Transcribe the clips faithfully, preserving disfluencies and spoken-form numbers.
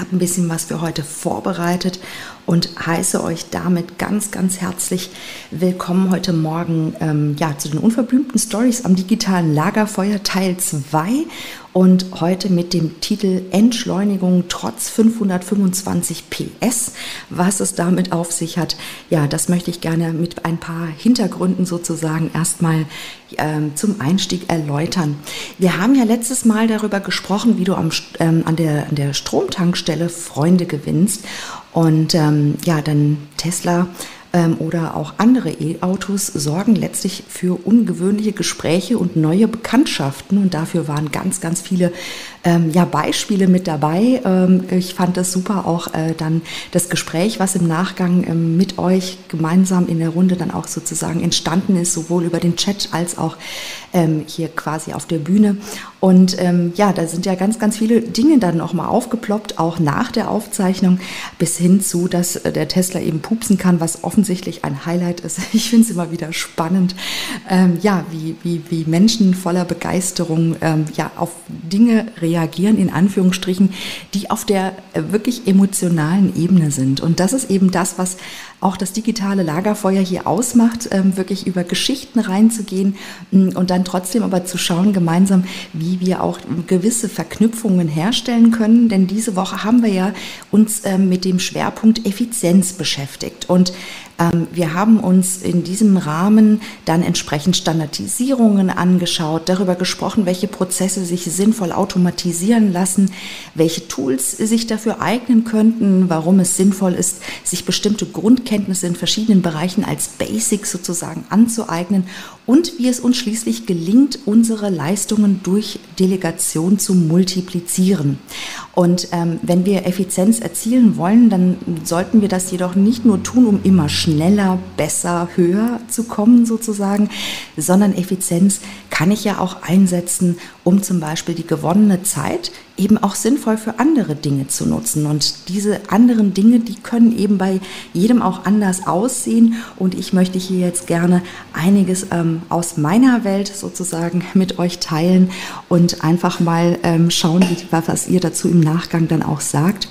habe ein bisschen was für heute vorbereitet und heiße euch damit ganz, ganz herzlich willkommen heute Morgen ähm, ja, zu den unverblümten Stories am digitalen Lagerfeuer Teil zwei und heute mit dem Titel Entschleunigung trotz fünfhundertfünfundzwanzig P S. Was es damit auf sich hat, ja, das möchte ich gerne mit ein paar Hintergründen sozusagen erstmal ähm, zum Einstieg erläutern. Wir haben ja letztes Mal darüber gesprochen, wie du am, ähm, an der, an der Stromtankstelle Freunde gewinnst. Und ähm, ja, dann Tesla ähm, oder auch andere E-Autos sorgen letztlich für ungewöhnliche Gespräche und neue Bekanntschaften. Und dafür waren ganz, ganz viele ähm, ja, Beispiele mit dabei. Ähm, ich fand das super, auch äh, dann das Gespräch, was im Nachgang ähm, mit euch gemeinsam in der Runde dann auch sozusagen entstanden ist, sowohl über den Chat als auch ähm, hier quasi auf der Bühne. Und ähm, ja, da sind ja ganz, ganz viele Dinge dann nochmal aufgeploppt, auch nach der Aufzeichnung, bis hin zu, dass der Tesla eben pupsen kann, was offensichtlich ein Highlight ist. Ich finde es immer wieder spannend, ähm, ja, wie, wie, wie Menschen voller Begeisterung ähm, ja, auf Dinge reagieren, in Anführungsstrichen, die auf der wirklich emotionalen Ebene sind. Und das ist eben das, was auch das digitale Lagerfeuer hier ausmacht, ähm, wirklich über Geschichten reinzugehen und dann trotzdem aber zu schauen gemeinsam, wie wie wir auch gewisse Verknüpfungen herstellen können. Denn diese Woche haben wir ja uns äh, mit dem Schwerpunkt Effizienz beschäftigt. Und ähm, wir haben uns in diesem Rahmen dann entsprechend Standardisierungen angeschaut, darüber gesprochen, welche Prozesse sich sinnvoll automatisieren lassen, welche Tools sich dafür eignen könnten, warum es sinnvoll ist, sich bestimmte Grundkenntnisse in verschiedenen Bereichen als Basics sozusagen anzueignen und wie es uns schließlich gelingt, unsere Leistungen durch Delegation zu multiplizieren. Und ähm, wenn wir Effizienz erzielen wollen, dann sollten wir das jedoch nicht nur tun, um immer schneller, besser, höher zu kommen sozusagen, sondern Effizienz kann ich ja auch einsetzen, um zum Beispiel die gewonnene Zeit eben auch sinnvoll für andere Dinge zu nutzen. Und diese anderen Dinge, die können eben bei jedem auch anders aussehen. Und ich möchte hier jetzt gerne einiges ähm, aus meiner Welt sozusagen mit euch teilen und einfach mal ähm, schauen, wie, was ihr dazu im Nachgang dann auch sagt.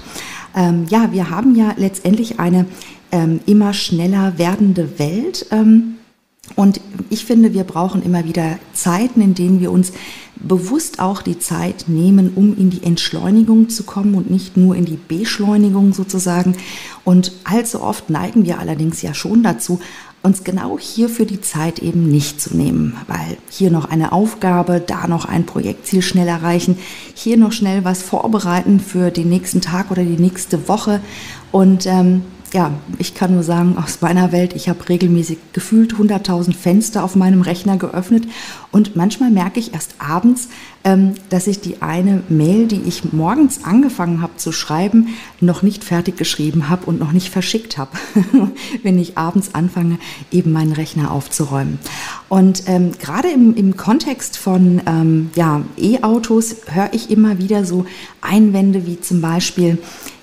Ähm, ja, wir haben ja letztendlich eine ähm, immer schneller werdende Welt. Ähm, Und ich finde, wir brauchen immer wieder Zeiten, in denen wir uns bewusst auch die Zeit nehmen, um in die Entschleunigung zu kommen und nicht nur in die Beschleunigung sozusagen. Und allzu oft neigen wir allerdings ja schon dazu, uns genau hierfür die Zeit eben nicht zu nehmen, weil hier noch eine Aufgabe, da noch ein Projektziel schnell erreichen, hier noch schnell was vorbereiten für den nächsten Tag oder die nächste Woche. Und ähm, ja, ich kann nur sagen, aus meiner Welt, ich habe regelmäßig gefühlt hunderttausend Fenster auf meinem Rechner geöffnet und manchmal merke ich erst abends, ähm, dass ich die eine Mail, die ich morgens angefangen habe zu schreiben, noch nicht fertig geschrieben habe und noch nicht verschickt habe, wenn ich abends anfange, eben meinen Rechner aufzuräumen. Und ähm, gerade im, im Kontext von ähm, ja, E-Autos höre ich immer wieder so Einwände wie zum Beispiel,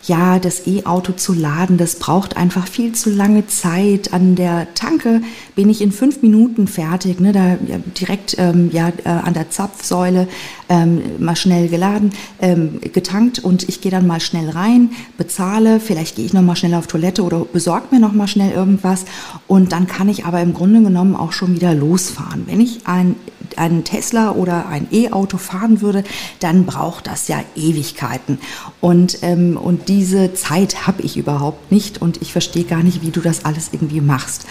ja, das E-Auto zu laden, das braucht einfach viel zu lange Zeit. An der Tanke bin ich in fünf Minuten fertig, ne? Da ja, direkt ähm, ja, äh, an der Zapfsäule ähm, mal schnell geladen, ähm, getankt und ich gehe dann mal schnell rein, bezahle, vielleicht gehe ich noch mal schnell auf Toilette oder besorge mir noch mal schnell irgendwas und dann kann ich aber im Grunde genommen auch schon wieder losfahren. Wenn ich ein einen Tesla oder ein E-Auto fahren würde, dann braucht das ja Ewigkeiten. Und, ähm, und diese Zeit habe ich überhaupt nicht und ich verstehe gar nicht, wie du das alles irgendwie machst.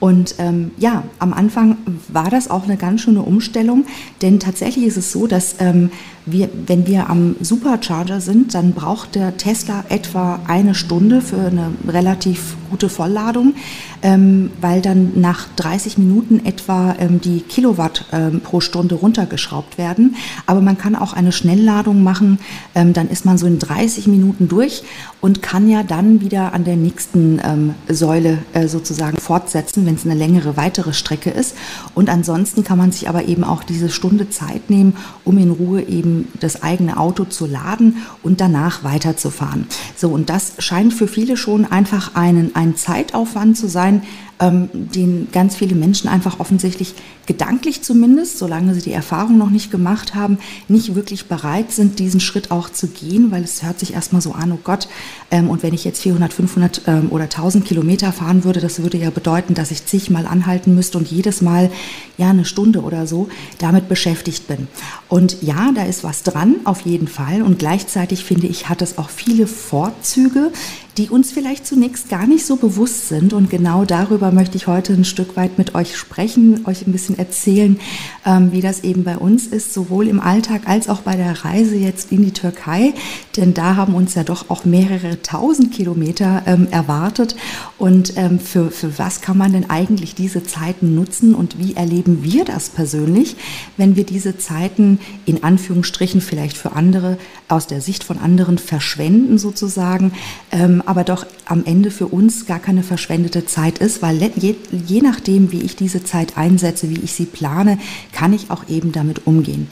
Und ähm, ja, am Anfang war das auch eine ganz schöne Umstellung, denn tatsächlich ist es so, dass ähm, wir, wenn wir am Supercharger sind, dann braucht der Tesla etwa eine Stunde für eine relativ gute Vollladung, ähm, weil dann nach dreißig Minuten etwa ähm, die Kilowatt ähm, pro Stunde runtergeschraubt werden. Aber man kann auch eine Schnellladung machen, ähm, dann ist man so in dreißig Minuten durch und kann ja dann wieder an der nächsten ähm, Säule äh, sozusagen fortsetzen, wenn es eine längere weitere Strecke ist. Und ansonsten kann man sich aber eben auch diese Stunde Zeit nehmen, um in Ruhe eben das eigene Auto zu laden und danach weiterzufahren. So, und das scheint für viele schon einfach einen ein Zeitaufwand zu sein, ähm, den ganz viele Menschen einfach offensichtlich gedanklich zumindest, solange sie die Erfahrung noch nicht gemacht haben, nicht wirklich bereit sind, diesen Schritt auch zu gehen, weil es hört sich erstmal so an, oh Gott, ähm, und wenn ich jetzt vierhundert, fünfhundert ähm, oder tausend Kilometer fahren würde, das würde ja bedeuten, dass ich zigmal anhalten müsste und jedes Mal ja eine Stunde oder so damit beschäftigt bin. Und ja, da ist was dran, auf jeden Fall. Und gleichzeitig finde ich, hat es auch viele Vorzüge, die uns vielleicht zunächst gar nicht so bewusst sind. Und genau darüber möchte ich heute ein Stück weit mit euch sprechen, euch ein bisschen erzählen, ähm, wie das eben bei uns ist, sowohl im Alltag als auch bei der Reise jetzt in die Türkei. Denn da haben uns ja doch auch mehrere tausend Kilometer ähm, erwartet. Und ähm, für, für was kann man denn eigentlich diese Zeiten nutzen und wie erleben wir das persönlich, wenn wir diese Zeiten in Anführungsstrichen vielleicht für andere, aus der Sicht von anderen verschwenden sozusagen, ähm, aber doch am Ende für uns gar keine verschwendete Zeit ist, weil je, je nachdem, wie ich diese Zeit einsetze, wie ich sie plane, kann ich auch eben damit umgehen.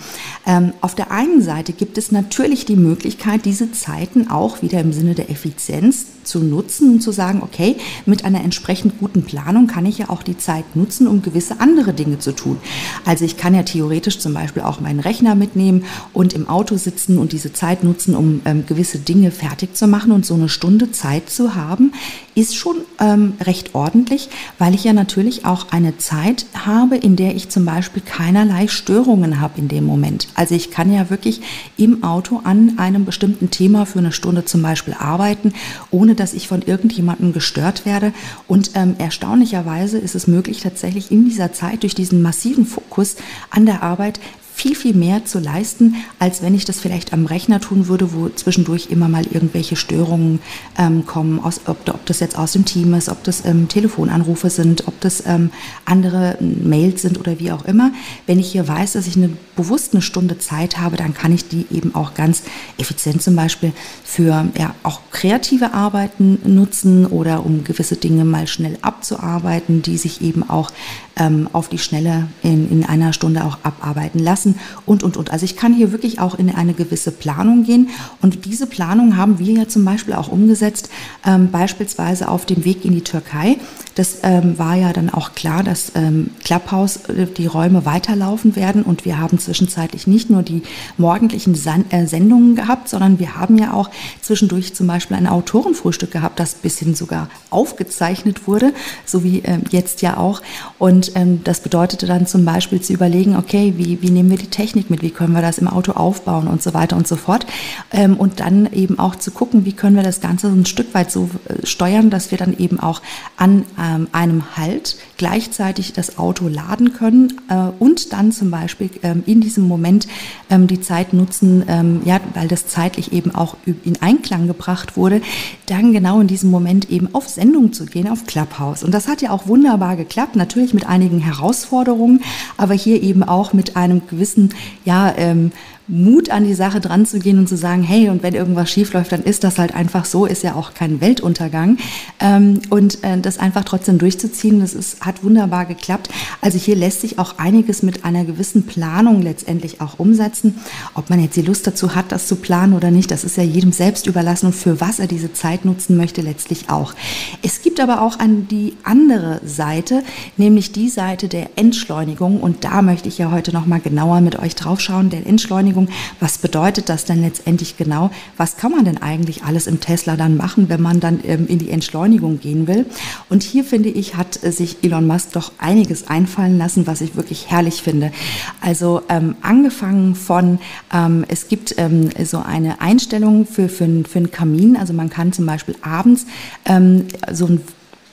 Ähm, auf der einen Seite gibt es natürlich die Möglichkeit, diese Zeiten auch wieder im Sinne der Effizienz zu nutzen und zu sagen, okay, mit einer entsprechend guten Planung kann ich ja auch die Zeit nutzen, um gewisse andere Dinge zu tun. Also ich kann ja theoretisch zum Beispiel auch meinen Rechner mitnehmen und im Auto sitzen und diese Zeit nutzen, um ähm, gewisse Dinge fertig zu machen, und so eine Stunde Zeit Zeit zu haben, ist schon ähm, recht ordentlich, weil ich ja natürlich auch eine Zeit habe, in der ich zum Beispiel keinerlei Störungen habe in dem Moment. Also ich kann ja wirklich im Auto an einem bestimmten Thema für eine Stunde zum Beispiel arbeiten, ohne dass ich von irgendjemandem gestört werde. Und ähm, erstaunlicherweise ist es möglich, tatsächlich in dieser Zeit durch diesen massiven Fokus an der Arbeit viel, viel mehr zu leisten, als wenn ich das vielleicht am Rechner tun würde, wo zwischendurch immer mal irgendwelche Störungen ähm, kommen, aus, ob, ob das jetzt aus dem Team ist, ob das ähm, Telefonanrufe sind, ob das ähm, andere Mails sind oder wie auch immer. Wenn ich hier weiß, dass ich eine, bewusst eine Stunde Zeit habe, dann kann ich die eben auch ganz effizient zum Beispiel für ja, auch kreative Arbeiten nutzen oder um gewisse Dinge mal schnell abzuarbeiten, die sich eben auch ähm, auf die Schnelle in, in einer Stunde auch abarbeiten lassen. Und, und, und. Also ich kann hier wirklich auch in eine gewisse Planung gehen, und diese Planung haben wir ja zum Beispiel auch umgesetzt, ähm, beispielsweise auf dem Weg in die Türkei. Das ähm, war ja dann auch klar, dass ähm, Clubhouse äh, die Räume weiterlaufen werden, und wir haben zwischenzeitlich nicht nur die morgendlichen San- äh, Sendungen gehabt, sondern wir haben ja auch zwischendurch zum Beispiel ein Autorenfrühstück gehabt, das ein bisschen sogar aufgezeichnet wurde, so wie ähm, jetzt ja auch, und ähm, das bedeutete dann zum Beispiel zu überlegen, okay, wie, wie nehmen wir die Technik mit, wie können wir das im Auto aufbauen und so weiter und so fort, ähm, und dann eben auch zu gucken, wie können wir das Ganze so ein Stück weit so äh, steuern, dass wir dann eben auch an ähm, einem Halt gleichzeitig das Auto laden können äh, und dann zum Beispiel ähm, in diesem Moment ähm, die Zeit nutzen, ähm, ja, weil das zeitlich eben auch in Einklang gebracht wurde, dann genau in diesem Moment eben auf Sendung zu gehen, auf Clubhouse. Und das hat ja auch wunderbar geklappt, natürlich mit einigen Herausforderungen, aber hier eben auch mit einem gewissen, ja, ähm, Mut an die Sache dran zu gehen und zu sagen, hey, und wenn irgendwas schief läuft, dann ist das halt einfach so, ist ja auch kein Weltuntergang. Ähm, und äh, das einfach trotzdem durchzuziehen, das ist, hat wunderbar geklappt. Also hier lässt sich auch einiges mit einer gewissen Planung letztendlich auch umsetzen. Ob man jetzt die Lust dazu hat, das zu planen oder nicht, das ist ja jedem selbst überlassen und für was er diese Zeit nutzen möchte, letztlich auch. Es gibt aber auch an die andere Seite, nämlich die Seite der Entschleunigung, und da möchte ich ja heute nochmal genauer mit euch drauf schauen, denn Entschleunigung, was bedeutet das denn letztendlich genau? Was kann man denn eigentlich alles im Tesla dann machen, wenn man dann ähm, in die Entschleunigung gehen will? Und hier, finde ich, hat äh, sich Elon Musk doch einiges einfallen lassen, was ich wirklich herrlich finde. Also ähm, angefangen von, ähm, es gibt ähm, so eine Einstellung für, für, für einen Kamin. Also man kann zum Beispiel abends ähm, so einen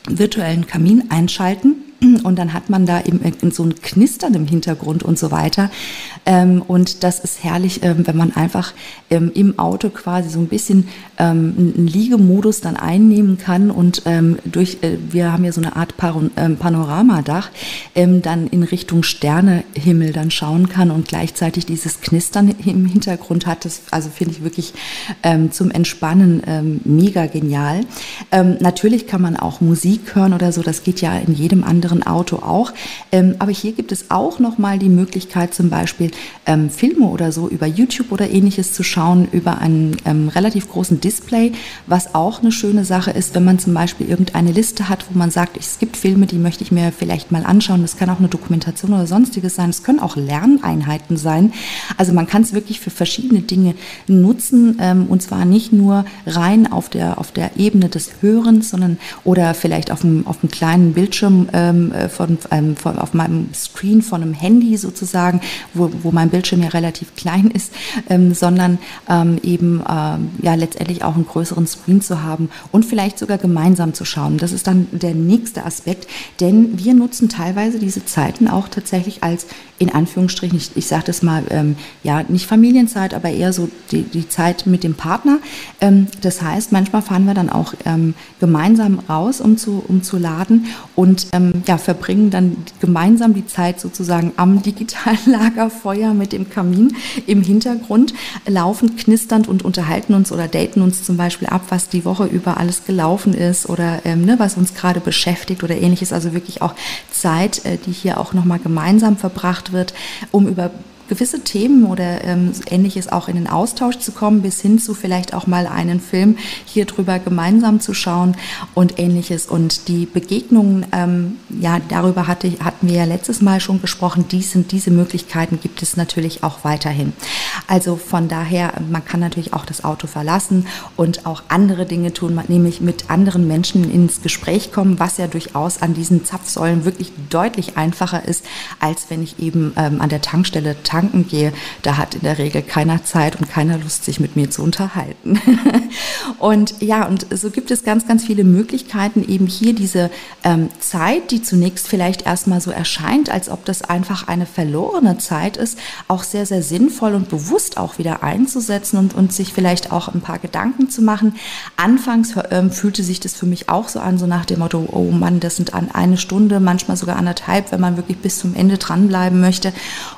virtuellen Kamin einschalten. Und dann hat man da eben so ein Knistern im Hintergrund und so weiter. Und das ist herrlich, wenn man einfach im Auto quasi so ein bisschen einen Liegemodus dann einnehmen kann und durch, wir haben ja so eine Art Panoramadach, dann in Richtung Sternehimmel dann schauen kann und gleichzeitig dieses Knistern im Hintergrund hat. Das, also finde ich wirklich zum Entspannen mega genial. Natürlich kann man auch Musik hören oder so, das geht ja in jedem anderen Auto auch. Ähm, aber hier gibt es auch nochmal die Möglichkeit, zum Beispiel ähm, Filme oder so über YouTube oder ähnliches zu schauen, über einen ähm, relativ großen Display, was auch eine schöne Sache ist, wenn man zum Beispiel irgendeine Liste hat, wo man sagt, es gibt Filme, die möchte ich mir vielleicht mal anschauen. Das kann auch eine Dokumentation oder sonstiges sein. Es können auch Lerneinheiten sein. Also man kann es wirklich für verschiedene Dinge nutzen, ähm, und zwar nicht nur rein auf der, auf der Ebene des Hörens, sondern oder vielleicht auf dem, auf dem kleinen Bildschirm ähm, von, ähm, von, auf meinem Screen von einem Handy sozusagen, wo, wo mein Bildschirm ja relativ klein ist, ähm, sondern ähm, eben ähm, ja letztendlich auch einen größeren Screen zu haben und vielleicht sogar gemeinsam zu schauen. Das ist dann der nächste Aspekt, denn wir nutzen teilweise diese Zeiten auch tatsächlich als, in Anführungsstrichen, ich, ich sage das mal, ähm, ja nicht Familienzeit, aber eher so die, die Zeit mit dem Partner. Ähm, das heißt, manchmal fahren wir dann auch ähm, gemeinsam raus, um zu, um zu laden und ähm, ja, verbringen dann gemeinsam die Zeit sozusagen am digitalen Lagerfeuer mit dem Kamin im Hintergrund, laufen, knisternd und unterhalten uns oder daten uns zum Beispiel ab, was die Woche über alles gelaufen ist oder ähm, ne, was uns gerade beschäftigt oder ähnliches. Also wirklich auch Zeit, äh, die hier auch nochmal gemeinsam verbracht wird, um über gewisse Themen oder ähm, Ähnliches auch in den Austausch zu kommen, bis hin zu vielleicht auch mal einen Film hier drüber gemeinsam zu schauen und Ähnliches. Und die Begegnungen, ähm, ja, darüber hatte, hatten wir ja letztes Mal schon gesprochen, dies sind, diese Möglichkeiten gibt es natürlich auch weiterhin. Also von daher, man kann natürlich auch das Auto verlassen und auch andere Dinge tun, nämlich mit anderen Menschen ins Gespräch kommen, was ja durchaus an diesen Zapfsäulen wirklich deutlich einfacher ist, als wenn ich eben ähm, an der Tankstelle tanken gehe. Da hat in der Regel keiner Zeit und keiner Lust, sich mit mir zu unterhalten. Und ja, und so gibt es ganz, ganz viele Möglichkeiten, eben hier diese ähm, Zeit, die zunächst vielleicht erstmal so erscheint, als ob das einfach eine verlorene Zeit ist, auch sehr, sehr sinnvoll und bewusst auch wieder einzusetzen und, und sich vielleicht auch ein paar Gedanken zu machen. Anfangs ähm, fühlte sich das für mich auch so an, so nach dem Motto, oh Mann, das sind an eine Stunde, manchmal sogar anderthalb, wenn man wirklich bis zum Ende dranbleiben möchte.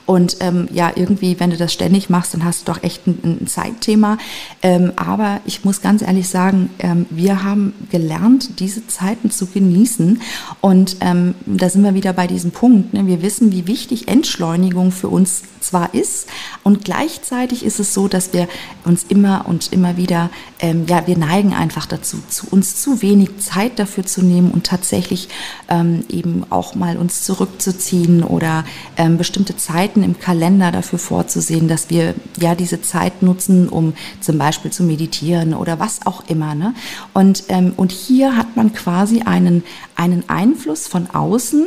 Und ähm, ja, irgendwie, wenn du das ständig machst, dann hast du doch echt ein, ein Zeitthema. Ähm, aber ich muss ganz ehrlich sagen, ähm, wir haben gelernt, diese Zeiten zu genießen. Und ähm, da sind wir wieder bei diesem Punkt. Ne? Wir wissen, wie wichtig Entschleunigung für uns zwar ist. Und gleichzeitig ist es so, dass wir uns immer und immer wieder, ähm, ja, wir neigen einfach dazu, zu uns zu wenig Zeit dafür zu nehmen und tatsächlich ähm, eben auch mal uns zurückzuziehen oder ähm, bestimmte Zeiten im Kalender dafür vorzusehen, dass wir ja diese Zeit nutzen, um zum Beispiel zu meditieren oder was auch immer. Ne? Und, ähm, und hier hat man quasi einen, einen Einfluss von außen,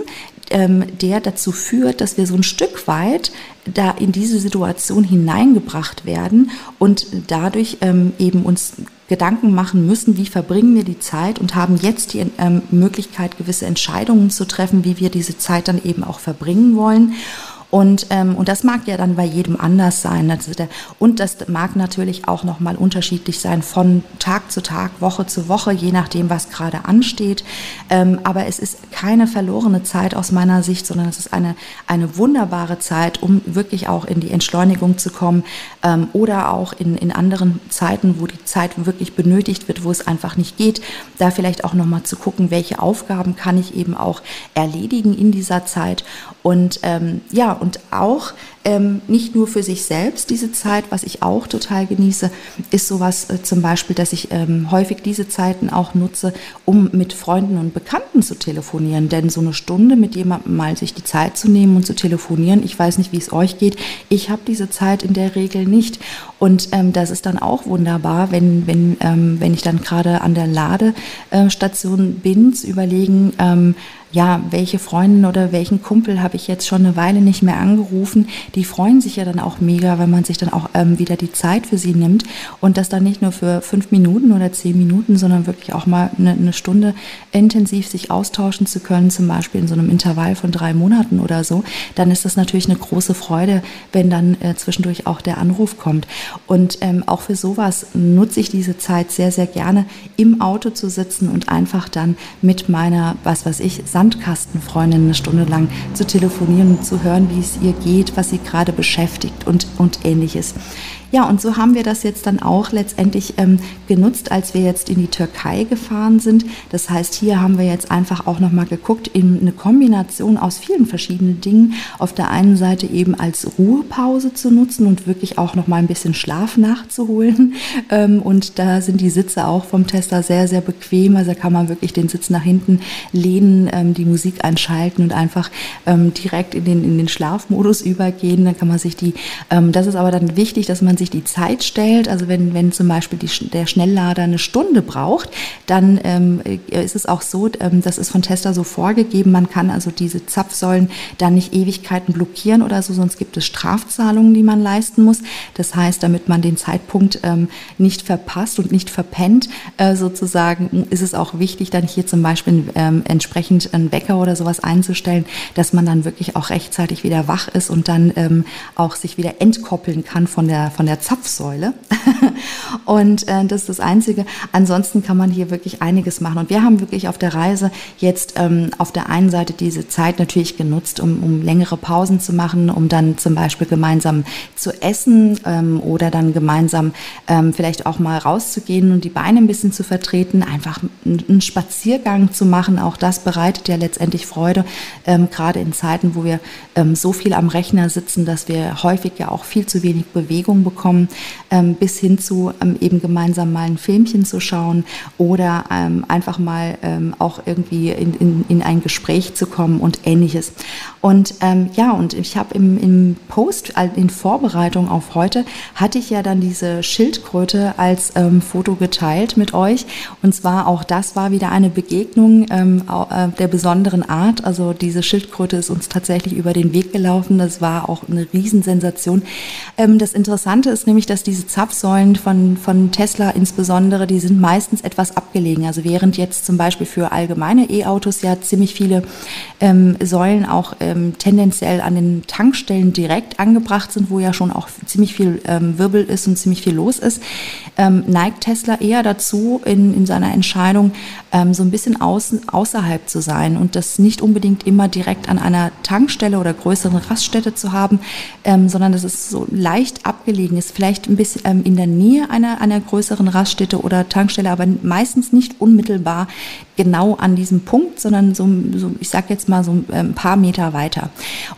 ähm, der dazu führt, dass wir so ein Stück weit da in diese Situation hineingebracht werden und dadurch ähm, eben uns Gedanken machen müssen, wie verbringen wir die Zeit und haben jetzt die ähm, Möglichkeit, gewisse Entscheidungen zu treffen, wie wir diese Zeit dann eben auch verbringen wollen. Und, ähm, und das mag ja dann bei jedem anders sein. Und das mag natürlich auch nochmal unterschiedlich sein von Tag zu Tag, Woche zu Woche, je nachdem, was gerade ansteht. Ähm, aber es ist keine verlorene Zeit aus meiner Sicht, sondern es ist eine, eine wunderbare Zeit, um wirklich auch in die Entschleunigung zu kommen, ähm, oder auch in, in anderen Zeiten, wo die Zeit wirklich benötigt wird, wo es einfach nicht geht, da vielleicht auch nochmal zu gucken, welche Aufgaben kann ich eben auch erledigen in dieser Zeit. Und ähm, ja, und auch ähm, nicht nur für sich selbst diese Zeit, was ich auch total genieße, ist sowas äh, zum Beispiel, dass ich ähm, häufig diese Zeiten auch nutze, um mit Freunden und Bekannten zu telefonieren. Denn so eine Stunde mit jemandem mal sich die Zeit zu nehmen und zu telefonieren, ich weiß nicht, wie es euch geht, ich habe diese Zeit in der Regel nicht. Und ähm, das ist dann auch wunderbar, wenn, wenn, ähm, wenn ich dann gerade an der Ladestation bin, zu überlegen, ähm, ja, welche Freundin oder welchen Kumpel habe ich jetzt schon eine Weile nicht mehr angerufen. Die freuen sich ja dann auch mega, wenn man sich dann auch ähm, wieder die Zeit für sie nimmt und das dann nicht nur für fünf Minuten oder zehn Minuten, sondern wirklich auch mal eine, eine Stunde intensiv sich austauschen zu können, zum Beispiel in so einem Intervall von drei Monaten oder so. Dann ist das natürlich eine große Freude, wenn dann äh, zwischendurch auch der Anruf kommt. Und ähm, auch für sowas nutze ich diese Zeit sehr, sehr gerne, im Auto zu sitzen und einfach dann mit meiner, was weiß ich, Sandkastenfreundin eine Stunde lang zu telefonieren und zu hören, wie es ihr geht, was sie gerade beschäftigt und, und Ähnliches. Ja, und so haben wir das jetzt dann auch letztendlich ähm, genutzt, als wir jetzt in die Türkei gefahren sind. Das heißt, hier haben wir jetzt einfach auch nochmal geguckt in eine Kombination aus vielen verschiedenen Dingen. Auf der einen Seite eben als Ruhepause zu nutzen und wirklich auch nochmal ein bisschen Schlaf nachzuholen. Ähm, und da sind die Sitze auch vom Tesla sehr, sehr bequem. Also da kann man wirklich den Sitz nach hinten lehnen, ähm, die Musik einschalten und einfach ähm, direkt in den, in den Schlafmodus übergehen. Dann kann man sich die, ähm, das ist aber dann wichtig, dass man sich die Zeit stellt, also wenn, wenn zum Beispiel die, der Schnelllader eine Stunde braucht, dann ähm, ist es auch so, ähm, das ist von Tesla so vorgegeben, man kann also diese Zapfsäulen dann nicht Ewigkeiten blockieren oder so, sonst gibt es Strafzahlungen, die man leisten muss. Das heißt, damit man den Zeitpunkt ähm, nicht verpasst und nicht verpennt, äh, sozusagen, ist es auch wichtig, dann hier zum Beispiel ähm, entsprechend einen Wecker oder sowas einzustellen, dass man dann wirklich auch rechtzeitig wieder wach ist und dann ähm, auch sich wieder entkoppeln kann von der, von der Zapfsäule. Und äh, das ist das Einzige. Ansonsten kann man hier wirklich einiges machen. Und wir haben wirklich auf der Reise jetzt ähm, auf der einen Seite diese Zeit natürlich genutzt, um, um längere Pausen zu machen, um dann zum Beispiel gemeinsam zu essen ähm, oder dann gemeinsam ähm, vielleicht auch mal rauszugehen und die Beine ein bisschen zu vertreten, einfach einen Spaziergang zu machen. Auch das bereitet ja letztendlich Freude, ähm, gerade in Zeiten, wo wir ähm, so viel am Rechner sitzen, dass wir häufig ja auch viel zu wenig Bewegung bekommen, ähm, bis hin zu ähm, eben gemeinsam mal ein Filmchen zu schauen oder ähm, einfach mal ähm, auch irgendwie in, in, in ein Gespräch zu kommen und Ähnliches. Und ähm, ja, und ich habe im, im Post, in Vorbereitung auf heute, hatte ich ja dann diese Schildkröte als ähm, Foto geteilt mit euch. Und zwar auch das war wieder eine Begegnung ähm, der besonderen Art. Also diese Schildkröte ist uns tatsächlich über den Weg gelaufen. Das war auch eine Riesensensation. Ähm, das Interessante ist nämlich, dass diese Zapfsäulen von, von Tesla insbesondere, die sind meistens etwas abgelegen. Also während jetzt zum Beispiel für allgemeine E-Autos ja ziemlich viele ähm, Säulen auch ähm, tendenziell an den Tankstellen direkt angebracht sind, wo ja schon auch ziemlich viel ähm, Wirbel ist und ziemlich viel los ist, ähm, neigt Tesla eher dazu, in, in seiner Entscheidung ähm, so ein bisschen außen, außerhalb zu sein und das nicht unbedingt immer direkt an einer Tankstelle oder größeren Raststätte zu haben, ähm, sondern dass es so leicht abgelegen ist, vielleicht ein bisschen ähm, in der Nähe einer, einer größeren Raststätte oder Tankstelle, aber meistens nicht unmittelbar genau an diesem Punkt, sondern so, so ich sag jetzt mal so ein paar Meter weiter.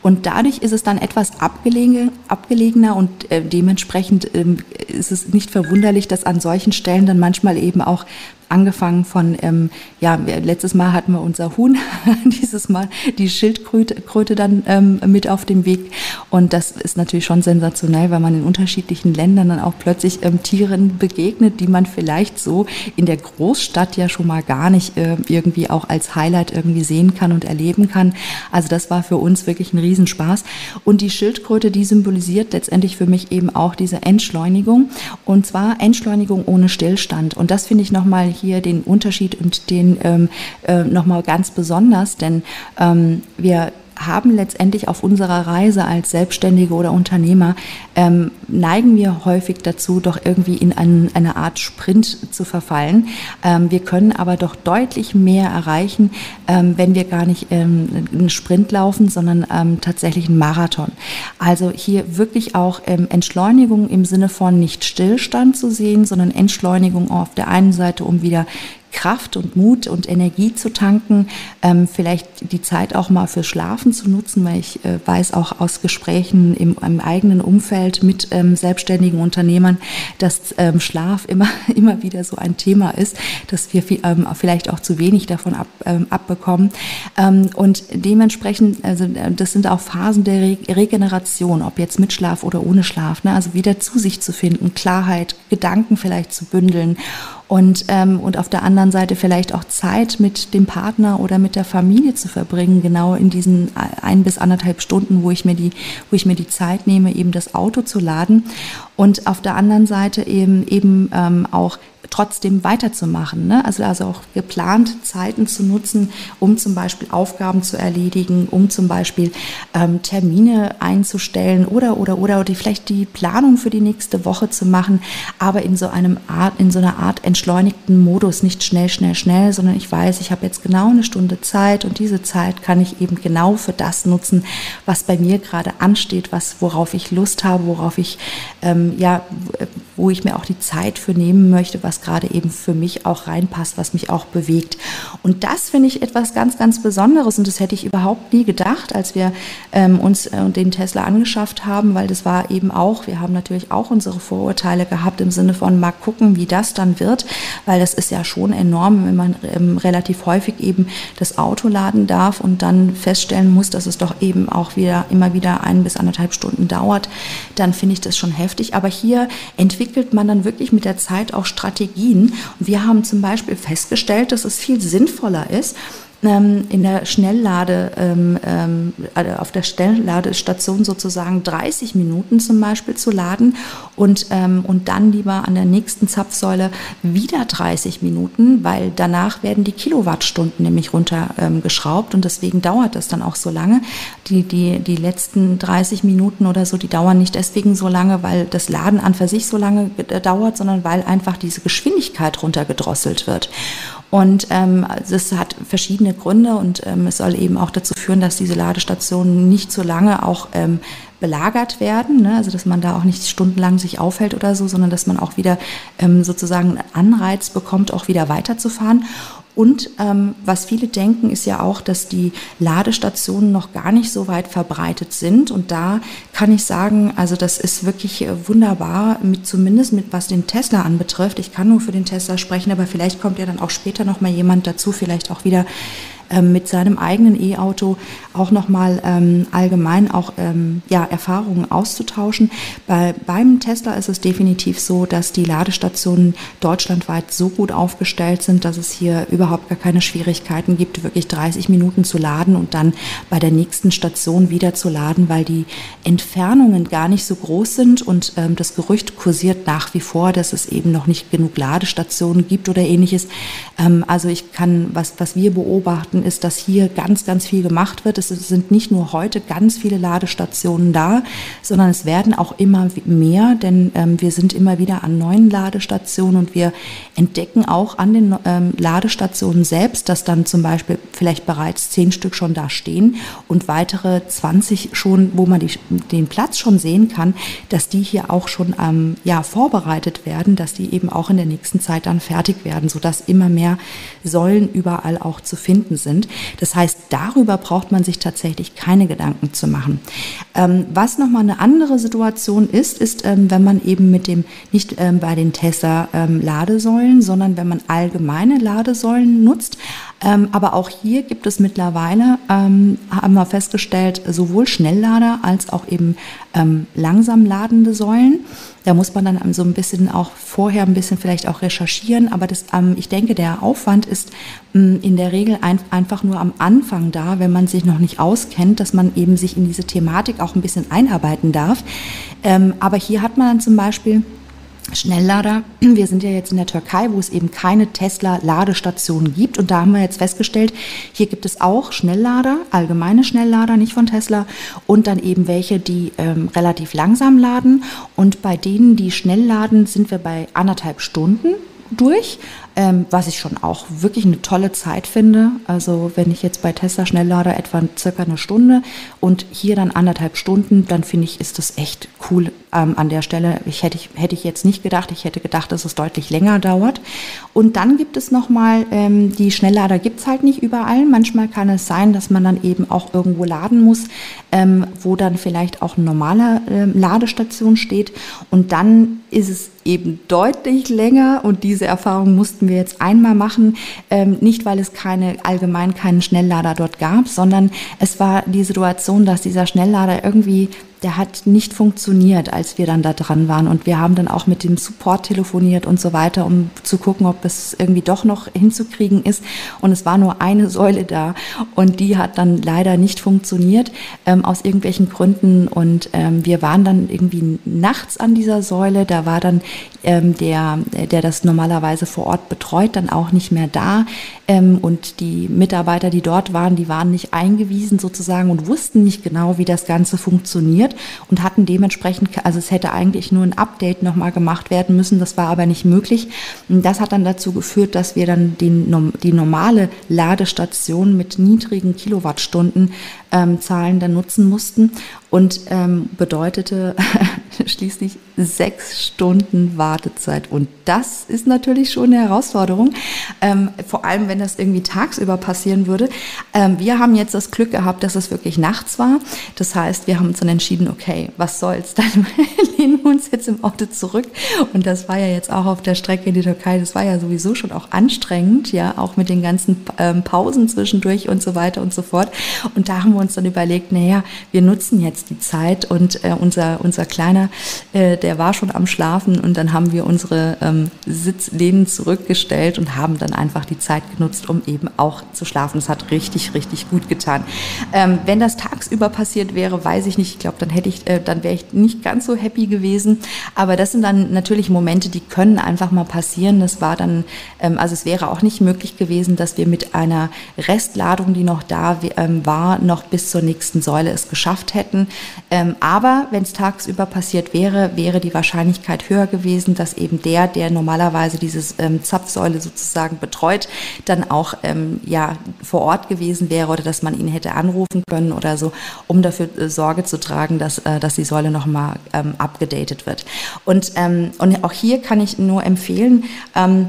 Und dadurch ist es dann etwas abgelegen, abgelegener und äh, dementsprechend äh, ist es nicht verwunderlich, dass an solchen Stellen dann manchmal eben auch angefangen von, ähm, ja, letztes Mal hatten wir unser Huhn, dieses Mal die Schildkröte dann ähm, mit auf dem Weg. Und das ist natürlich schon sensationell, weil man in unterschiedlichen Ländern dann auch plötzlich ähm, Tieren begegnet, die man vielleicht so in der Großstadt ja schon mal gar nicht äh, irgendwie auch als Highlight irgendwie sehen kann und erleben kann. Also das war für uns wirklich ein Riesenspaß. Und die Schildkröte, die symbolisiert letztendlich für mich eben auch diese Entschleunigung. Und zwar Entschleunigung ohne Stillstand. Und das finde ich nochmal hier Hier den Unterschied und den ähm, äh, nochmal ganz besonders, denn ähm, wir haben letztendlich auf unserer Reise als Selbstständige oder Unternehmer, ähm, neigen wir häufig dazu, doch irgendwie in einen, eine Art Sprint zu verfallen. Ähm, wir können aber doch deutlich mehr erreichen, ähm, wenn wir gar nicht ähm, einen Sprint laufen, sondern ähm, tatsächlich einen Marathon. Also hier wirklich auch ähm, Entschleunigung im Sinne von nicht Stillstand zu sehen, sondern Entschleunigung auf der einen Seite, um wieder Kraft und Mut und Energie zu tanken, ähm, vielleicht die Zeit auch mal für Schlafen zu nutzen, weil ich äh, weiß auch aus Gesprächen im, im eigenen Umfeld mit ähm, selbstständigen Unternehmern, dass ähm, Schlaf immer, immer wieder so ein Thema ist, dass wir viel, ähm, vielleicht auch zu wenig davon ab, ähm, abbekommen. Ähm, und dementsprechend, also das sind auch Phasen der Re Regeneration, ob jetzt mit Schlaf oder ohne Schlaf, ne? Also wieder zu sich zu finden, Klarheit, Gedanken vielleicht zu bündeln. Und, ähm, und auf der anderen Seite vielleicht auch Zeit mit dem Partner oder mit der Familie zu verbringen, genau in diesen ein bis anderthalb Stunden, wo ich mir die, wo ich mir die Zeit nehme, eben das Auto zu laden. Und auf der anderen Seite eben, eben ähm, auch trotzdem weiterzumachen, ne? Also, also auch geplant Zeiten zu nutzen, um zum Beispiel Aufgaben zu erledigen, um zum Beispiel ähm, Termine einzustellen oder, oder, oder, oder die, vielleicht die Planung für die nächste Woche zu machen, aber in so einem Art, in so einer Art entschleunigten Modus, nicht schnell, schnell, schnell, sondern ich weiß, ich habe jetzt genau eine Stunde Zeit und diese Zeit kann ich eben genau für das nutzen, was bei mir gerade ansteht, was, worauf ich Lust habe, worauf ich, ähm, ja, wo ich mir auch die Zeit für nehmen möchte, was gerade eben für mich auch reinpasst, was mich auch bewegt. Und das finde ich etwas ganz, ganz Besonderes und das hätte ich überhaupt nie gedacht, als wir ähm, uns äh, den Tesla angeschafft haben, weil das war eben auch, wir haben natürlich auch unsere Vorurteile gehabt im Sinne von mal gucken, wie das dann wird, weil das ist ja schon enorm, wenn man ähm, relativ häufig eben das Auto laden darf und dann feststellen muss, dass es doch eben auch wieder immer wieder ein bis anderthalb Stunden dauert, dann finde ich das schon heftig. Aber hier entwickelt man dann wirklich mit der Zeit auch Strategien. Und wir haben zum Beispiel festgestellt, dass es viel sinnvoller ist, in der Schnelllade, ähm, ähm, also auf der Schnellladestation sozusagen dreißig Minuten zum Beispiel zu laden und, ähm, und dann lieber an der nächsten Zapfsäule wieder dreißig Minuten, weil danach werden die Kilowattstunden nämlich runtergeschraubt ähm, und deswegen dauert das dann auch so lange. Die, die, die letzten dreißig Minuten oder so, die dauern nicht deswegen so lange, weil das Laden an für sich so lange dauert, sondern weil einfach diese Geschwindigkeit runtergedrosselt wird. Und ähm, das hat verschiedene Gründe und ähm, es soll eben auch dazu führen, dass diese Ladestationen nicht so lange auch ähm, belagert werden, ne? Also dass man da auch nicht stundenlang sich aufhält oder so, sondern dass man auch wieder ähm, sozusagen einen Anreiz bekommt, auch wieder weiterzufahren. Und ähm, was viele denken, ist ja auch, dass die Ladestationen noch gar nicht so weit verbreitet sind. Und da kann ich sagen, also das ist wirklich wunderbar, mit, zumindest mit was den Tesla anbetrifft. Ich kann nur für den Tesla sprechen, aber vielleicht kommt ja dann auch später nochmal jemand dazu, vielleicht auch wieder ähm, mit seinem eigenen E-Auto auch nochmal ähm, allgemein auch ähm, ja, Erfahrungen auszutauschen. Bei, beim Tesla ist es definitiv so, dass die Ladestationen deutschlandweit so gut aufgestellt sind, dass es hier überhaupt gar keine Schwierigkeiten gibt, wirklich dreißig Minuten zu laden und dann bei der nächsten Station wieder zu laden, weil die Entfernungen gar nicht so groß sind und ähm, das Gerücht kursiert nach wie vor, dass es eben noch nicht genug Ladestationen gibt oder ähnliches. Ähm, also ich kann, was, was wir beobachten, ist, dass hier ganz, ganz viel gemacht wird. Es sind nicht nur heute ganz viele Ladestationen da, sondern es werden auch immer mehr, denn ähm, wir sind immer wieder an neuen Ladestationen und wir entdecken auch an den ähm, Ladestationen selbst, dass dann zum Beispiel vielleicht bereits zehn Stück schon da stehen und weitere zwanzig schon, wo man die, den Platz schon sehen kann, dass die hier auch schon ähm, ja, vorbereitet werden, dass die eben auch in der nächsten Zeit dann fertig werden, sodass immer mehr Säulen überall auch zu finden sind. Das heißt, darüber braucht man sich tatsächlich keine Gedanken zu machen. Ähm, was nochmal eine andere Situation ist, ist, ähm, wenn man eben mit dem, nicht ähm, bei den Tesla ähm, Ladesäulen, sondern wenn man allgemeine Ladesäulen nutzt. Aber auch hier gibt es mittlerweile, haben wir festgestellt, sowohl Schnelllader als auch eben langsam ladende Säulen. Da muss man dann so ein bisschen auch vorher ein bisschen vielleicht auch recherchieren, aber das, ich denke, der Aufwand ist in der Regel einfach nur am Anfang da, wenn man sich noch nicht auskennt, dass man eben sich in diese Thematik auch ein bisschen einarbeiten darf. Aber hier hat man dann zum Beispiel Schnelllader. Wir sind ja jetzt in der Türkei, wo es eben keine Tesla-Ladestationen gibt. Und da haben wir jetzt festgestellt, hier gibt es auch Schnelllader, allgemeine Schnelllader, nicht von Tesla. Und dann eben welche, die ähm, relativ langsam laden. Und bei denen, die schnell laden, sind wir bei anderthalb Stunden durch, ähm, was ich schon auch wirklich eine tolle Zeit finde. Also wenn ich jetzt bei Tesla Schnelllader etwa circa eine Stunde und hier dann anderthalb Stunden, dann finde ich, ist das echt cool ähm, an der Stelle. Ich hätte, hätte ich jetzt nicht gedacht. Ich hätte gedacht, dass es deutlich länger dauert. Und dann gibt es nochmal, ähm, die Schnelllader gibt es halt nicht überall. Manchmal kann es sein, dass man dann eben auch irgendwo laden muss, ähm, wo dann vielleicht auch eine normale ähm, Ladestation steht. Und dann ist es eben deutlich länger und diese Erfahrung mussten wir jetzt einmal machen, ähm, nicht weil es keine allgemein keinen Schnelllader dort gab, sondern es war die Situation, dass dieser Schnelllader irgendwie der hat nicht funktioniert, als wir dann da dran waren. Und wir haben dann auch mit dem Support telefoniert und so weiter, um zu gucken, ob es irgendwie doch noch hinzukriegen ist. Und es war nur eine Säule da und die hat dann leider nicht funktioniert, ähm, aus irgendwelchen Gründen. Und ähm, wir waren dann irgendwie nachts an dieser Säule. Da war dann ähm, der, der das normalerweise vor Ort betreut, dann auch nicht mehr da. Ähm, und die Mitarbeiter, die dort waren, die waren nicht eingewiesen sozusagen und wussten nicht genau, wie das Ganze funktioniert. Und hatten dementsprechend, also es hätte eigentlich nur ein Update nochmal gemacht werden müssen, das war aber nicht möglich. Das hat dann dazu geführt, dass wir dann den, die normale Ladestation mit niedrigen Kilowattstunden ähm, Zahlen dann nutzen mussten und ähm, bedeutete schließlich sechs Stunden Wartezeit. Und das ist natürlich schon eine Herausforderung, ähm, vor allem wenn das irgendwie tagsüber passieren würde. Ähm, wir haben jetzt das Glück gehabt, dass es wirklich nachts war. Das heißt, wir haben uns dann entschieden, okay, was soll's, dann lehnen wir uns jetzt im Auto zurück. Und das war ja jetzt auch auf der Strecke in die Türkei, das war ja sowieso schon auch anstrengend, ja, auch mit den ganzen ähm, Pausen zwischendurch und so weiter und so fort. Und da haben wir uns dann überlegt, naja, wir nutzen jetzt die Zeit. Und äh, unser, unser Kleiner, äh, der war schon am Schlafen, und dann haben wir unsere ähm, Sitzlehnen zurückgestellt und haben dann einfach die Zeit genutzt, um eben auch zu schlafen. Das hat richtig, richtig gut getan. Ähm, wenn das tagsüber passiert wäre, weiß ich nicht, ich glaube, dann hätte ich, dann wäre ich nicht ganz so happy gewesen. Aber das sind dann natürlich Momente, die können einfach mal passieren. Das war dann, also es wäre auch nicht möglich gewesen, dass wir mit einer Restladung, die noch da war, noch bis zur nächsten Säule es geschafft hätten. Aber wenn es tagsüber passiert wäre, wäre die Wahrscheinlichkeit höher gewesen, dass eben der, der normalerweise dieses Zapfsäule sozusagen betreut, dann auch ja vor Ort gewesen wäre oder dass man ihn hätte anrufen können oder so, um dafür Sorge zu tragen, dass, dass die Säule nochmal ähm, upgedatet wird. Und, ähm, und auch hier kann ich nur empfehlen, ähm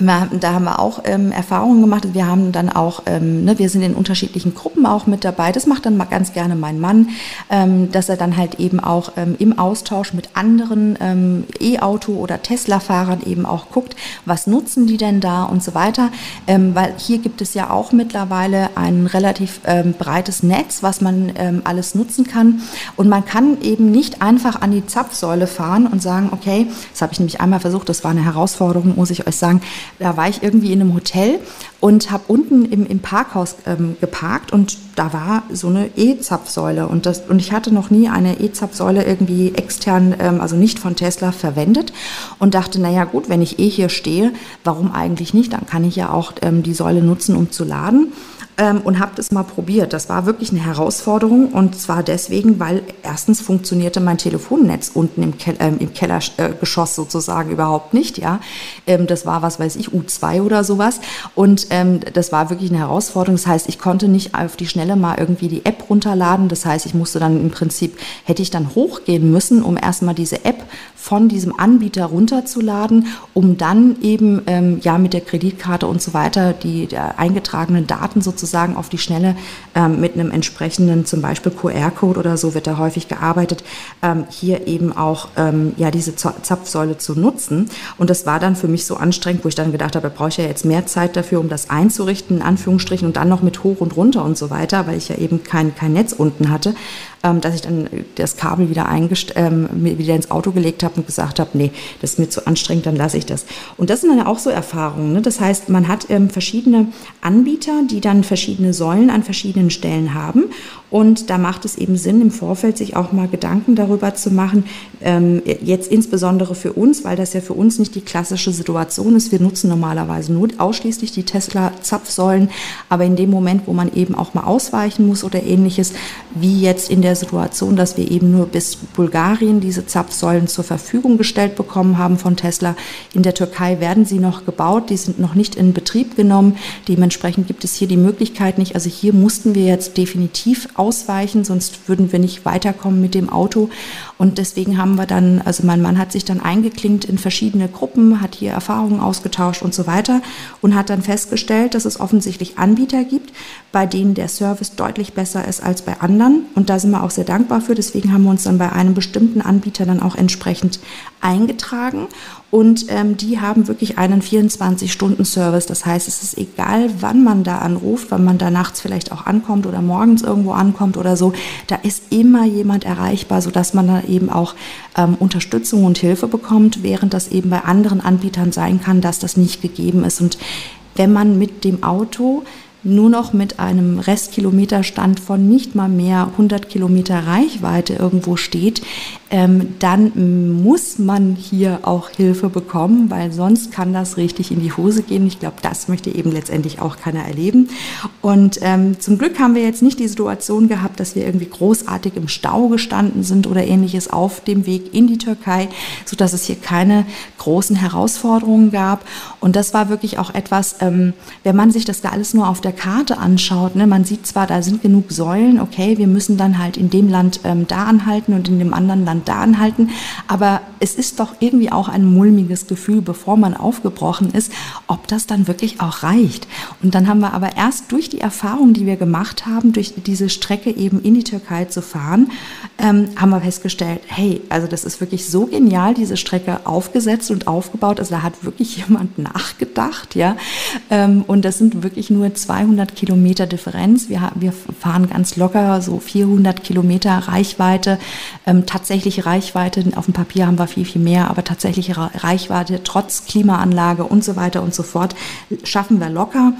da haben wir auch ähm, Erfahrungen gemacht. Wir haben dann auch, ähm, ne, wir sind in unterschiedlichen Gruppen auch mit dabei. Das macht dann mal ganz gerne mein Mann, ähm, dass er dann halt eben auch ähm, im Austausch mit anderen ähm, E-Auto- oder Tesla-Fahrern eben auch guckt, was nutzen die denn da und so weiter. Ähm, weil hier gibt es ja auch mittlerweile ein relativ ähm, breites Netz, was man ähm, alles nutzen kann. Und man kann eben nicht einfach an die Zapfsäule fahren und sagen, okay, das habe ich nämlich einmal versucht, das war eine Herausforderung, muss ich euch sagen. Da war ich irgendwie in einem Hotel und habe unten im, im Parkhaus ähm, geparkt, und da war so eine E-Zapfsäule. Und, das, und ich hatte noch nie eine E-Zapfsäule irgendwie extern, ähm, also nicht von Tesla, verwendet und dachte, naja gut, wenn ich eh hier stehe, warum eigentlich nicht? Dann kann ich ja auch ähm, die Säule nutzen, um zu laden. Ähm, und habe das mal probiert. Das war wirklich eine Herausforderung, und zwar deswegen, weil erstens funktionierte mein Telefonnetz unten im, Kel ähm, im Kellergeschoss äh, sozusagen überhaupt nicht. Ja, ähm, das war, was weiß ich, U zwei oder sowas, und ähm, das war wirklich eine Herausforderung. Das heißt, ich konnte nicht auf die Schnelle mal irgendwie die App runterladen. Das heißt, ich musste dann im Prinzip, hätte ich dann hochgehen müssen, um erstmal diese App von diesem Anbieter runterzuladen, um dann eben ähm, ja mit der Kreditkarte und so weiter die der eingetragenen Daten sozusagen sozusagen auf die Schnelle ähm, mit einem entsprechenden, zum Beispiel Q R-Code oder so wird da häufig gearbeitet, ähm, hier eben auch ähm, ja, diese Z Zapfsäule zu nutzen. Und das war dann für mich so anstrengend, wo ich dann gedacht habe, da brauche ich ja jetzt mehr Zeit dafür, um das einzurichten, in Anführungsstrichen, und dann noch mit hoch und runter und so weiter, weil ich ja eben kein, kein Netz unten hatte, ähm, dass ich dann das Kabel wieder, ähm, wieder ins Auto gelegt habe und gesagt habe, nee, das ist mir zu anstrengend, dann lasse ich das. Und das sind dann auch so Erfahrungen, ne? Das heißt, man hat ähm, verschiedene Anbieter, die dann verschiedene Säulen an verschiedenen Stellen haben, und da macht es eben Sinn, im Vorfeld sich auch mal Gedanken darüber zu machen, ähm, jetzt insbesondere für uns, weil das ja für uns nicht die klassische Situation ist, wir nutzen normalerweise nur ausschließlich die Tesla-Zapfsäulen, aber in dem Moment, wo man eben auch mal ausweichen muss oder ähnliches, wie jetzt in der Situation, dass wir eben nur bis Bulgarien diese Zapfsäulen zur Verfügung gestellt bekommen haben von Tesla, in der Türkei werden sie noch gebaut, die sind noch nicht in Betrieb genommen, dementsprechend gibt es hier die Möglichkeit, Möglichkeit nicht. Also hier mussten wir jetzt definitiv ausweichen, sonst würden wir nicht weiterkommen mit dem Auto. Und deswegen haben wir dann, also mein Mann hat sich dann eingeklinkt in verschiedene Gruppen, hat hier Erfahrungen ausgetauscht und so weiter und hat dann festgestellt, dass es offensichtlich Anbieter gibt, bei denen der Service deutlich besser ist als bei anderen. Und da sind wir auch sehr dankbar für. Deswegen haben wir uns dann bei einem bestimmten Anbieter dann auch entsprechend eingetragen. Und ähm, die haben wirklich einen vierundzwanzig-Stunden-Service. Das heißt, es ist egal, wann man da anruft, wann man da nachts vielleicht auch ankommt oder morgens irgendwo ankommt oder so. Da ist immer jemand erreichbar, sodass man da eben auch ähm, Unterstützung und Hilfe bekommt, während das eben bei anderen Anbietern sein kann, dass das nicht gegeben ist. Und wenn man mit dem Auto nur noch mit einem Restkilometerstand von nicht mal mehr hundert Kilometer Reichweite irgendwo steht, ähm, dann muss man hier auch Hilfe bekommen, weil sonst kann das richtig in die Hose gehen. Ich glaube, das möchte eben letztendlich auch keiner erleben. Und ähm, zum Glück haben wir jetzt nicht die Situation gehabt, dass wir irgendwie großartig im Stau gestanden sind oder ähnliches auf dem Weg in die Türkei, sodass es hier keine großen Herausforderungen gab. Und das war wirklich auch etwas, ähm, wenn man sich das da alles nur auf der Karte anschaut, ne, man sieht zwar, da sind genug Säulen, okay, wir müssen dann halt in dem Land ähm, da anhalten und in dem anderen Land da anhalten, aber es ist doch irgendwie auch ein mulmiges Gefühl, bevor man aufgebrochen ist, ob das dann wirklich auch reicht. Und dann haben wir aber erst durch die Erfahrung, die wir gemacht haben, durch diese Strecke eben in die Türkei zu fahren, ähm, haben wir festgestellt, hey, also das ist wirklich so genial, diese Strecke aufgesetzt und aufgebaut, also da hat wirklich jemand nachgedacht, ja, ähm, und das sind wirklich nur zwei zweihundert Kilometer Differenz. Wir, wir fahren ganz locker so vierhundert Kilometer Reichweite. Ähm, tatsächliche Reichweite, auf dem Papier haben wir viel, viel mehr, aber tatsächliche Reichweite trotz Klimaanlage und so weiter und so fort schaffen wir locker.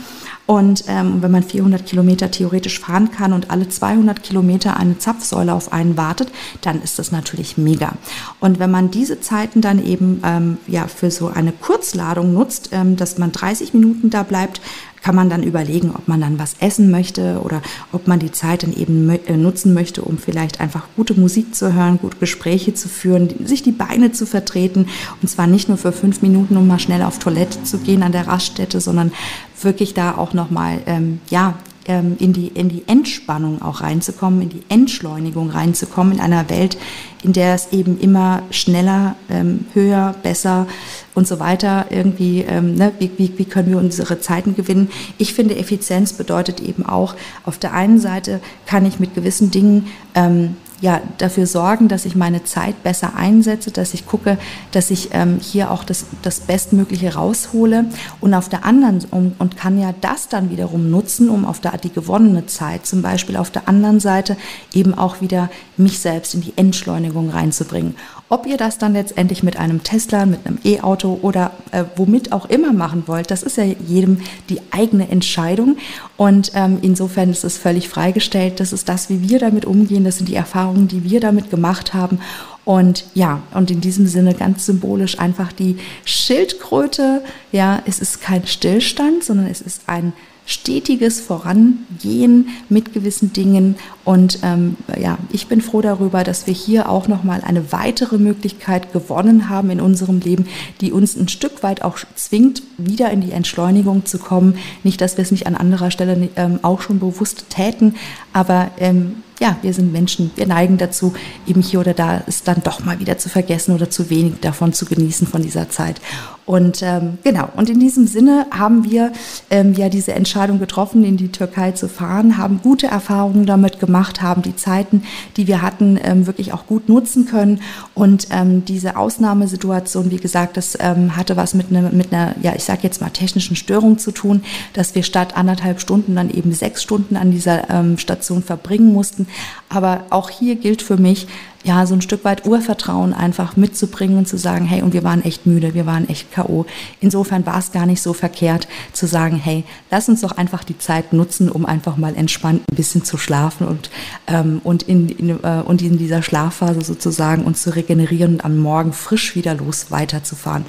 Und ähm, wenn man vierhundert Kilometer theoretisch fahren kann und alle zweihundert Kilometer eine Zapfsäule auf einen wartet, dann ist das natürlich mega. Und wenn man diese Zeiten dann eben ähm, ja, für so eine Kurzladung nutzt, ähm, dass man dreißig Minuten da bleibt, kann man dann überlegen, ob man dann was essen möchte oder ob man die Zeit dann eben nutzen möchte, um vielleicht einfach gute Musik zu hören, gute Gespräche zu führen, sich die Beine zu vertreten. Und zwar nicht nur für fünf Minuten, um mal schnell auf Toilette zu gehen an der Raststätte, sondern wirklich da auch nochmal, ähm, ja, ähm, in die, in die Entspannung auch reinzukommen, in die Entschleunigung reinzukommen in einer Welt, in der es eben immer schneller, ähm, höher, besser und so weiter irgendwie, ähm, ne, wie, wie, wie können wir unsere Zeiten gewinnen? Ich finde, Effizienz bedeutet eben auch, auf der einen Seite kann ich mit gewissen Dingen ähm, ja, dafür sorgen, dass ich meine Zeit besser einsetze, dass ich gucke, dass ich ähm, hier auch das, das Bestmögliche raushole und auf der anderen um, und kann ja das dann wiederum nutzen, um auf der, die gewonnene Zeit zum Beispiel auf der anderen Seite eben auch wieder mich selbst in die Entschleunigung reinzubringen. Ob ihr das dann letztendlich mit einem Tesla, mit einem E-Auto oder äh, womit auch immer machen wollt, das ist ja jedem die eigene Entscheidung. Und ähm, insofern ist es völlig freigestellt. Das ist das, wie wir damit umgehen. Das sind die Erfahrungen, die wir damit gemacht haben. Und ja, und in diesem Sinne ganz symbolisch einfach die Schildkröte. Ja, es ist kein Stillstand, sondern es ist ein stetiges Vorangehen mit gewissen Dingen. Und ähm, ja, ich bin froh darüber, dass wir hier auch nochmal eine weitere Möglichkeit gewonnen haben in unserem Leben, die uns ein Stück weit auch zwingt, wieder in die Entschleunigung zu kommen. Nicht, dass wir es nicht an anderer Stelle ähm, auch schon bewusst täten, aber ähm, ja, wir sind Menschen, wir neigen dazu, eben hier oder da es dann doch mal wieder zu vergessen oder zu wenig davon zu genießen von dieser Zeit. Und ähm, genau, und in diesem Sinne haben wir ähm, ja diese Entscheidung getroffen, in die Türkei zu fahren, haben gute Erfahrungen damit gemacht, haben die Zeiten, die wir hatten, ähm, wirklich auch gut nutzen können. Und ähm, diese Ausnahmesituation, wie gesagt, das ähm, hatte was mit einer, mit einer, ja, ich sage jetzt mal technischen Störung zu tun, dass wir statt anderthalb Stunden dann eben sechs Stunden an dieser ähm, Station verbringen mussten. Aber auch hier gilt für mich, ja, so ein Stück weit Urvertrauen einfach mitzubringen und zu sagen, hey, und wir waren echt müde, wir waren echt K O Insofern war es gar nicht so verkehrt zu sagen, hey, lass uns doch einfach die Zeit nutzen, um einfach mal entspannt ein bisschen zu schlafen und, ähm, und, in, in, äh, und in dieser Schlafphase sozusagen uns zu regenerieren und am Morgen frisch wieder los weiterzufahren.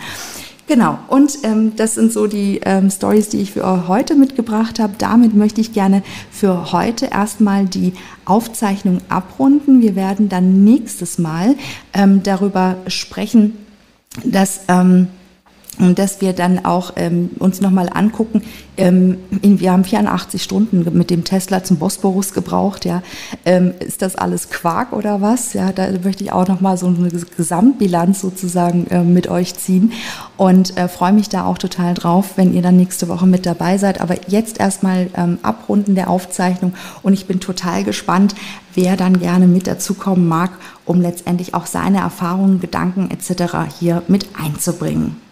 Genau, und ähm, das sind so die ähm, Stories, die ich für heute mitgebracht habe. Damit möchte ich gerne für heute erstmal die Aufzeichnung abrunden. Wir werden dann nächstes Mal ähm, darüber sprechen, dass... Ähm, Und dass wir dann auch ähm, uns nochmal angucken, ähm, in, wir haben vierundachtzig Stunden mit dem Tesla zum Bosporus gebraucht, ja, ähm, ist das alles Quark oder was? Ja, da möchte ich auch nochmal so eine Gesamtbilanz sozusagen äh, mit euch ziehen und äh, freue mich da auch total drauf, wenn ihr dann nächste Woche mit dabei seid. Aber jetzt erstmal ähm, abrunden der Aufzeichnung und ich bin total gespannt, wer dann gerne mit dazukommen mag, um letztendlich auch seine Erfahrungen, Gedanken et cetera hier mit einzubringen.